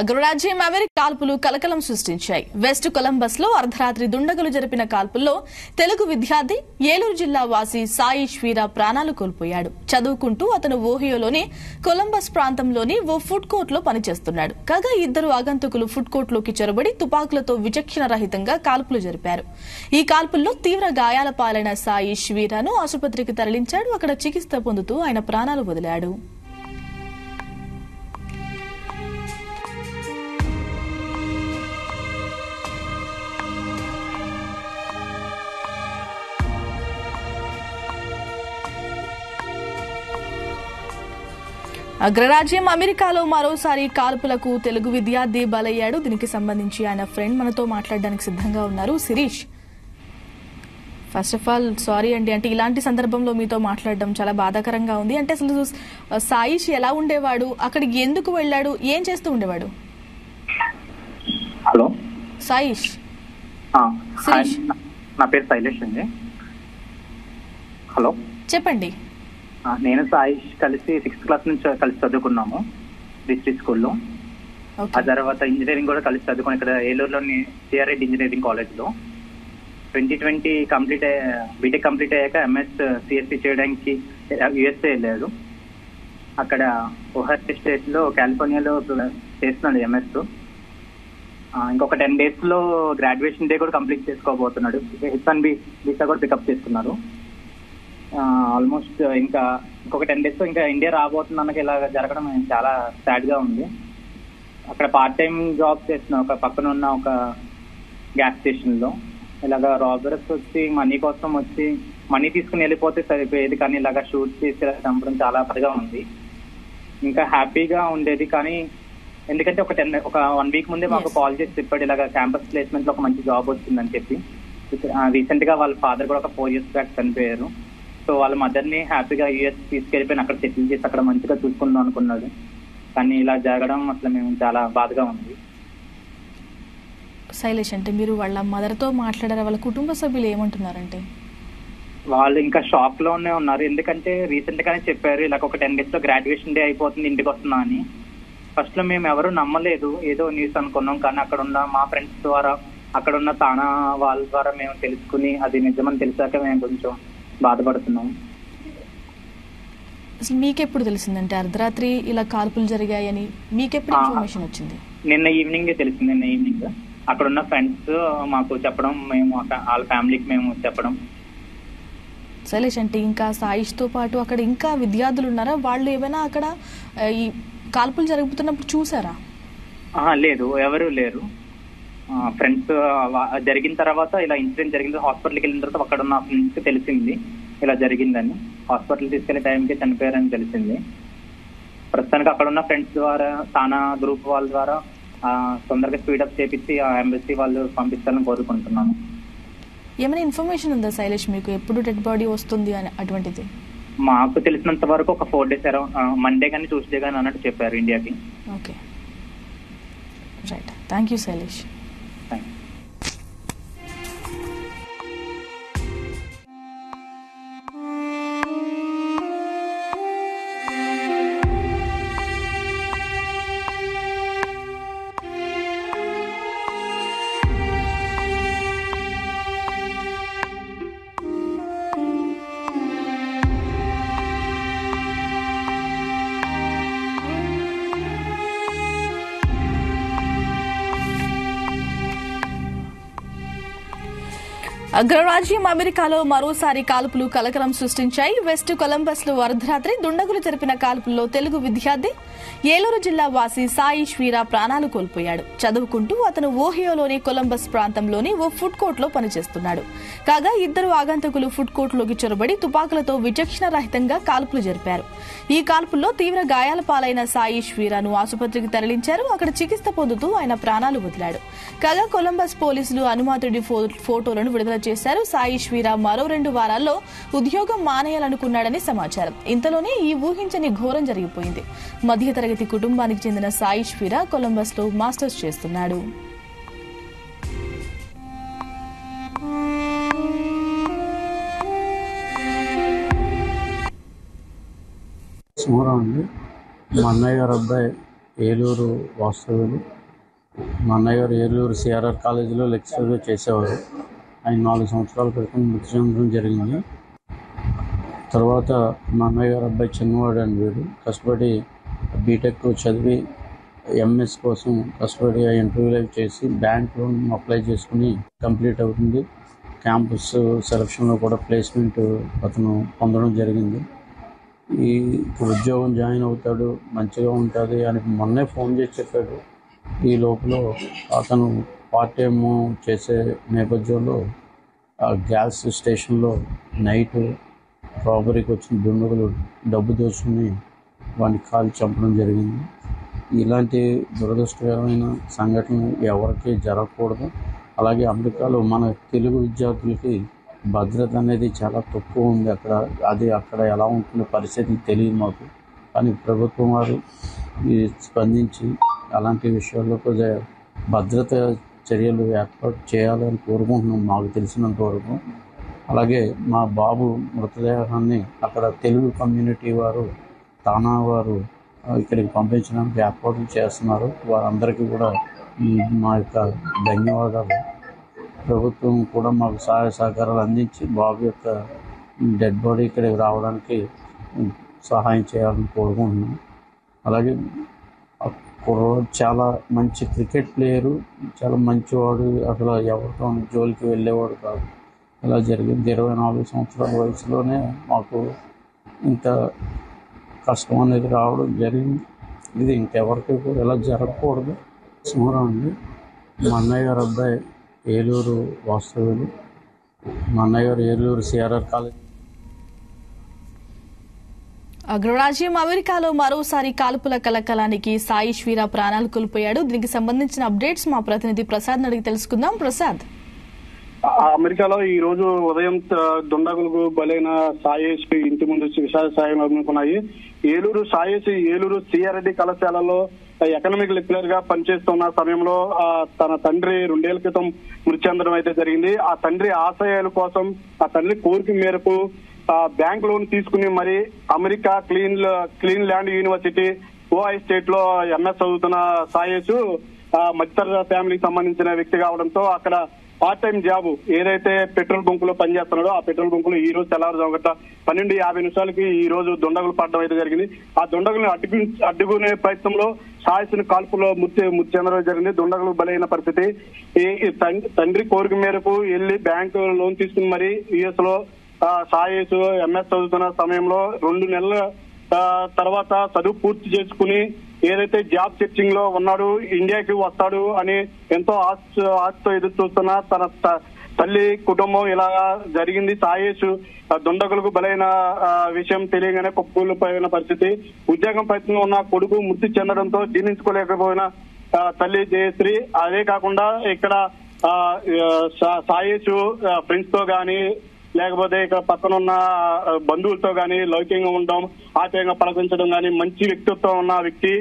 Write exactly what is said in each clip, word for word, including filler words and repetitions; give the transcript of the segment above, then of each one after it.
అగ్రరాజ్యం అమెరికా కాల్పులు కలకలం సృష్టించాయి. వెస్ట్ కొలంబస్ లో అర్ధరాత్రి దుండగులు జరిపిన కాల్పుల్లో తెలుగు విద్యార్థి ఏలూరు జిల్లా వాసి సాయి శ్రీరా ప్రాణాలు కోల్పోయాడు. చదువుకుంటూ అతను ఓహియోలోని కొలంబస్ ప్రాంతంలోని ఓ ఫుడ్ కోర్ట్ లో పనిచేస్తున్నాడు. కాగా ఇద్దరు ఆగంతకులు ఫుడ్ కోర్ట్ లోకి చొరబడి తుపాకులతో విచక్షణ రహితంగా కాల్పులు జరిపారు. ఈ కాల్పుల్లో తీవ్ర గాయాల పాలైన సాయి శ్రీరాను ఆసుపత్రికి తరలించాడు. అక్కడ చికిత్స పొందుతూ ఆయన ప్రాణాలు వదిలాడు. అగ్రరాజ్యం అమెరికాలో మరోసారి కాల్పులకు తెలుగు విద్యార్థి బలయ్యాడు. దీనికి సంబంధించి ఆయన ఫ్రెండ్ మనతో మాట్లాడడానికి సిద్ధంగా ఉన్నారు. Shirish, first of all sorry అండి, అంటే ఇలాంటి సందర్భంలో మీతో మాట్లాడడం చాలా బాధాకరంగా ఉంది. అంటే అసలు సాయిష్ ఎలా ఉండేవాడు, అక్కడికి ఎందుకు వెళ్ళాడు, ఏం చేస్తూ ఉండేవాడు? హలో సాయిష్. నా పేరు శైలేష్ అండి. హలో చెప్పండి. నేను సాయిష్ కలిసి సిక్స్త్ క్లాస్ నుంచి కలిసి చదువుకున్నాము డిస్ట్రిక్ట్ స్కూల్లో. ఆ తర్వాత ఇంజనీరింగ్ కూడా కలిసి చదువుకున్నాం ఇక్కడ ఏలూరులోని సిఆర్ రెడ్డి ఇంజనీరింగ్ కాలేజ్లో. ట్వంటీ ట్వంటీ కంప్లీట్ అయ్యా బీటెక్ కంప్లీట్ అయ్యాక ఎంఎస్ సిఎస్సి చేయడానికి యుఎస్ఏ వెళ్ళాడు. అక్కడ ఒహాయో స్టేట్లో కాలిఫోర్నియాలో చేస్తున్నాడు ఎంఎస్. ఇంకొక టెన్ డేస్లో గ్రాడ్యుయేషన్ డే కూడా కంప్లీట్ చేసుకోబోతున్నాడు. హెచ్ వన్ బి వీసా కూడా పికప్ చేసుకున్నారు. ఆల్మోస్ట్ ఇంకా ఇంకొక టెన్ డేస్ ఇంకా ఇండియా రాబోతున్నందుకు ఇలా జరగడం చాలా సాడ్ గా ఉంది. అక్కడ పార్ట్ టైం జాబ్ చేస్తున్నా ఒక పక్కన ఉన్న ఒక గ్యాస్ స్టేషన్ లో. ఇలాగ రాబర్స్ వచ్చి మనీ కోసం వచ్చి మనీ తీసుకుని వెళ్ళిపోతే సరిపోయేది, కానీ ఇలాగ షూట్ చేసి చంపడం చాలా బాధగా ఉంది. ఇంకా హ్యాపీగా ఉండేది, కానీ ఎందుకంటే ఒక టెన్ ఒక వన్ వీక్ ముందే మాకు కాల్ చేసి చెప్పాడు ఇలాగ క్యాంపస్ ప్లేస్మెంట్ లో ఒక మంచి జాబ్ వచ్చిందని చెప్పి. రీసెంట్ గా వాళ్ళ ఫాదర్ కూడా ఒక ఫోర్ ఇయర్స్ బ్యాక్ చనిపోయారు. సో వాళ్ళ మదర్ని హ్యాపీగా యూఎస్ తీసుకెళ్ళిపోయిన అక్కడ సెటిల్ చేసి అక్కడ మంచిగా చూసుకుందాం అనుకున్నాడు, కానీ ఇలా జరగడం అసలు మేము చాలా బాధగా ఉంది. శైలేష్, అంటే మీరు వాళ్ళ మదర్తో మాట్లాడారా? వాళ్ళ కుటుంబ సభ్యులు ఏమంటున్నారంటే వాళ్ళు ఇంకా షాక్ లోనే ఉన్నారు. ఎందుకంటే రీసెంట్ గానే చెప్పారు ఇలా ఒక టెన్ డేస్ లో గ్రాడ్యుయేషన్ డే అయిపోతుంది ఇంటికి వస్తున్నా అని. ఫస్ట్ లో మేము ఎవరు నమ్మలేదు, ఏదో న్యూస్ అనుకున్నాం, కానీ అక్కడ ఉన్న మా ఫ్రెండ్స్ ద్వారా అక్కడ ఉన్న తానా వాళ్ళ ద్వారా మేము తెలుసుకుని అది నిజమని తెలిసాక మేము కొంచెం బాధపడుతున్నాం. మీకెప్పుడు తెలిసిందంటే అర్ధరాత్రి ఇలా కాల్పులు జరిగాయని మీకెప్పుడు ఇన్ఫర్మేషన్ వచ్చింది? నిన్న ఈవినింగ్ తెలిసింది. నిన్న ఈవినింగ్ అక్కడ ఉన్న ఫ్రెండ్స్ మాకు చెప్పడం, మేము వాళ్ళ ఫ్యామిలీకి మేము చెప్పడం. శైలేష్, అంటే ఇంకా సాయిష్ తో పాటు అక్కడ ఇంకా విద్యార్థులు ఉన్నారా? వాళ్ళు ఏమైనా అక్కడ ఈ కాల్పులు జరుగుతున్నప్పుడు చూసారా? లేదు, ఎవరు లేరు. ఫ్రెండ్స్ జరిగిన తర్వాత ఇలా ఇన్సిడెంట్ జరిగిన తర్వాత హాస్పిటల్కి వెళ్ళిన తర్వాత అక్కడ ఉన్న ఫ్రెండ్స్ తెలిసింది ఇలా జరిగిందని. హాస్పిటల్ తీసుకెళ్లే టైంకి చనిపోయారని తెలిసింది. ప్రస్తుతానికి అక్కడ ఉన్న ఫ్రెండ్స్ ద్వారా తానా గ్రూప్ వాళ్ళ ద్వారా తొందరగా స్పీడప్ చేపించి ఆ ఎంబసీ వాళ్ళు పంపిస్తారని కోరుకుంటున్నాను. ఏమైనా ఇన్ఫర్మేషన్ ఉందా శైలేష్ మీకు, ఎప్పుడు డెడ్ బాడీ వస్తుంది అని? అటువంటిది మాకు తెలిసినంత వరకు ఒక ఫోర్ డేస్ అరౌండ్ మండే కానీ ట్యూస్డే కానీ అన్నట్టు చెప్పారు ఇండియాకి. Okay, right. Thank you Shailesh. అగ్రరాజ్యం అమెరికాలో మరోసారి కాల్పులు కలకలం సృష్టించాయి. వెస్ట్ కొలంబస్ లో అర్ధరాత్రి దుండగులు జరిపిన కాల్పుల్లో తెలుగు విద్యార్థి ఏలూరు జిల్లా వాసి సాయి శ్రీరా ప్రాణాలు కోల్పోయాడు. చదువుకుంటూ అతను ఓహియోలోని కొలంబస్ ప్రాంతంలోని ఓ ఫుడ్ కోర్ట్ లో పనిచేస్తున్నాడు. కాగా ఇద్దరు ఆగంతకులు ఫుడ్ కోర్ట్ లోకి చొరబడి తుపాకులతో విచక్షణ రహితంగా కాల్పులు జరిపారు. ఈ కాల్పుల్లో తీవ్ర గాయాల పాలైన సాయి శ్రీరాను ఆసుపత్రికి తరలించారు. అక్కడ చికిత్స పొందుతూ ఆయన ప్రాణాలు వదిలాడు. కాగా కొలంబస్ పోలీసులు అనుమాతుడి ఫోటోలను విడుదల చేశారు. సాయి శ్రీరా మరో రెండు వారాల్లో ఉద్యోగం మానేయాలనుకున్నాడని సమాచారం. ఇంతలోనే ఈ ఊహించని ఘోరం జరిగిపోయింది. మధ్యతరగతి కుటుంబానికి చెందిన సాయి శ్రీరా కొలంబస్ లో మాస్టర్స్ చేస్తున్నాడు. మా అన్నయ్య గారు అబ్బాయి ఏలూరు వాస్తవులు. మా అన్నయ్య గారు ఏలూరు సిఆర్ఆర్ కాలేజీలో లెక్చరర్గా చేసేవారు. ఆయన నాలుగు సంవత్సరాల క్రితం మృతి చెందడం జరిగింది. తర్వాత మా అన్నయ్య గారు అబ్బాయి చిన్నవాడు అని వీడు కష్టపడి బీటెక్ చదివి ఎంఎస్ కోసం కష్టపడి ఇంటర్వ్యూలు అవి చేసి బ్యాంక్ లోన్ అప్లై చేసుకుని కంప్లీట్ అవుతుంది. క్యాంపస్ సెలక్షన్లో కూడా ప్లేస్మెంట్ అతను పొందడం జరిగింది. ఈ ఉద్యోగం జాయిన్ అవుతాడు, మంచిగా ఉంటుంది అని మొన్నే ఫోన్ చేసి చెప్పాడు. ఈ లోపల అతను పార్ట్ టైమ్ చేసే నేపథ్యంలో ఆ గ్యాస్ స్టేషన్లో నైట్ రాబరీకి వచ్చిన దుండగులు డబ్బు దోచుకుని వాడిని కాలు చంపడం జరిగింది. ఇలాంటి దురదృష్టకరమైన సంఘటనలు ఎవరికి జరగకూడదు. అలాగే అమెరికాలో మన తెలుగు విద్యార్థులకి భద్రత అనేది చాలా తక్కువ ఉంది. అక్కడ అది అక్కడ ఎలా ఉంటుందో పరిస్థితి తెలియదు మాకు. కానీ ప్రభుత్వం వారు స్పందించి అలాంటి విషయాల్లో కూడా భద్రత చర్యలు ఏర్పాటు చేయాలని కోరుకుంటున్నాం మాకు తెలిసినంత వరకు. అలాగే మా బాబు మృతదేహాన్ని అక్కడ తెలుగు కమ్యూనిటీ వారు, తానా వారు ఇక్కడికి పంపించడానికి ఏర్పాట్లు చేస్తున్నారు. వారందరికీ కూడా మా యొక్క ధన్యవాదాలు. ప్రభుత్వం కూడా మాకు సహాయ సహకారాలు అందించి బాబు యొక్క డెడ్ బాడీ ఇక్కడికి రావడానికి సహాయం చేయాలని కోరుకుంటున్నాం. అలాగే కుర్రోడు చాలా మంచి క్రికెట్ ప్లేయరు, చాలా మంచివాడు, అసలు ఎవరితో జోలికి వెళ్ళేవాడు కాదు. ఇలా జరిగింది ఇరవై నాలుగు సంవత్సరాల వయసులోనే మాకు ఇంత కష్టం అనేది రావడం జరిగింది. ఇది ఇంకెవరికి కూడా ఇలా జరగకూడదు. సుమారం అండి. మా అన్నయ్య గారు అబ్బాయి ఏలూరు వాస్తవులు. మా అన్నయ్య గారు ఏలూరు సిఆర్ఆర్ కాలేజ్. అగ్రరాజ్యం అమెరికాలో మరోసారి కాల్పుల కలకలానికి సాయి శ్రీరా ప్రాణాలు కోల్పోయాడు. దీనికి సంబంధించిన అప్డేట్స్ మా ప్రతినిధి ప్రసాద్ అడిగి తెలుసుకుందాం. ప్రసాద్, అమెరికాలో ఈ రోజు ఉదయం దుండగులకు బలైన సాయేసి ఇంటి ముందు విశాల సాయం అందుకున్నాయి. ఏలూరు సాయేసి ఏలూరు సిఆర్ఐడి కళాశాలలో ఎకనామిక్ లెక్చరర్ గా పనిచేస్తున్న సమయంలో తన తండ్రి రెండేళ్ల క్రితం మృతి చెందడం అయితే జరిగింది. ఆ తండ్రి ఆశయాల కోసం, ఆ తండ్రి కోరిక మేరకు బ్యాంక్ లోన్ తీసుకుని మరి America clean clean land university ఓఐ state లో ఎంఎస్ చదువుతున్న సాయేసు మధ్యతరగతి ఫ్యామిలీకి సంబంధించిన వ్యక్తి కావడంతో అక్కడ పార్ట్ టైం జాబ్ ఏదైతే పెట్రోల్ బంక్ లో పనిచేస్తున్నాడో ఆ పెట్రోల్ బంక్ లో ఈ రోజు తెల్లవారుజాము పన్నెండు యాభై నిమిషాలకి ఈ రోజు దుండగులు పడడం అయితే జరిగింది. ఆ దుండగులను అడ్డు అడ్డుకునే ప్రయత్నంలో సాయసిన కాల్పులో మృతి మృతి చెందడం జరిగింది. దుండగులు బలైన పరిస్థితి. తండ్రి కోరిక మేరకు వెళ్లి బ్యాంకు లోన్ తీసుకుని మరి యుఎస్ లో సాయేసు ఎంఎస్ చదువుతున్న సమయంలో రెండు నెలల తర్వాత చదువు పూర్తి చేసుకుని ఏదైతే జాబ్ సెర్చింగ్ లో ఉన్నాడు, ఇండియాకి వస్తాడు అని ఎంతో ఆశ ఆశతో ఎదురు చూస్తున్న తన తల్లి కుటుంబం ఇలా జరిగింది. సాయేసు దుండగులకు బలైన విషయం తెలియగానే కుప్పకూలిపోయిన పరిస్థితి. ఉద్యోగం ప్రయత్నం ఉన్న కొడుకు మృతి చెందడంతో జీర్ణించుకోలేకపోయిన తల్లి జయశ్రీ. అదే కాకుండా ఇక్కడ సాయేసు ఫ్రెండ్స్ తో గాని లేకపోతే ఇక్కడ పక్కనున్న బంధువులతో గాని లౌకికంగా ఉండడం, ఆశయంగా పలకరించడం గాని మంచి వ్యక్తిత్వం ఉన్న వ్యక్తి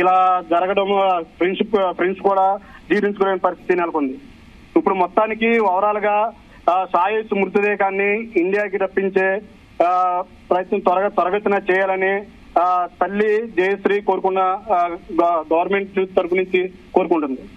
ఇలా జరగడం ఫ్రెండ్స్ ఫ్రెండ్స్ కూడా జీర్ణించుకునే పరిస్థితి నెలకొంది. ఇప్పుడు మొత్తానికి ఓవరాల్ గా సాయేసు మృతదేహాన్ని ఇండియాకి రప్పించే ప్రయత్నం త్వరగా త్వరగతిన చేయాలని తల్లి జయశ్రీ కోరుకున్న గవర్నమెంట్ తరఫు నుంచి కోరుకుంటుంది.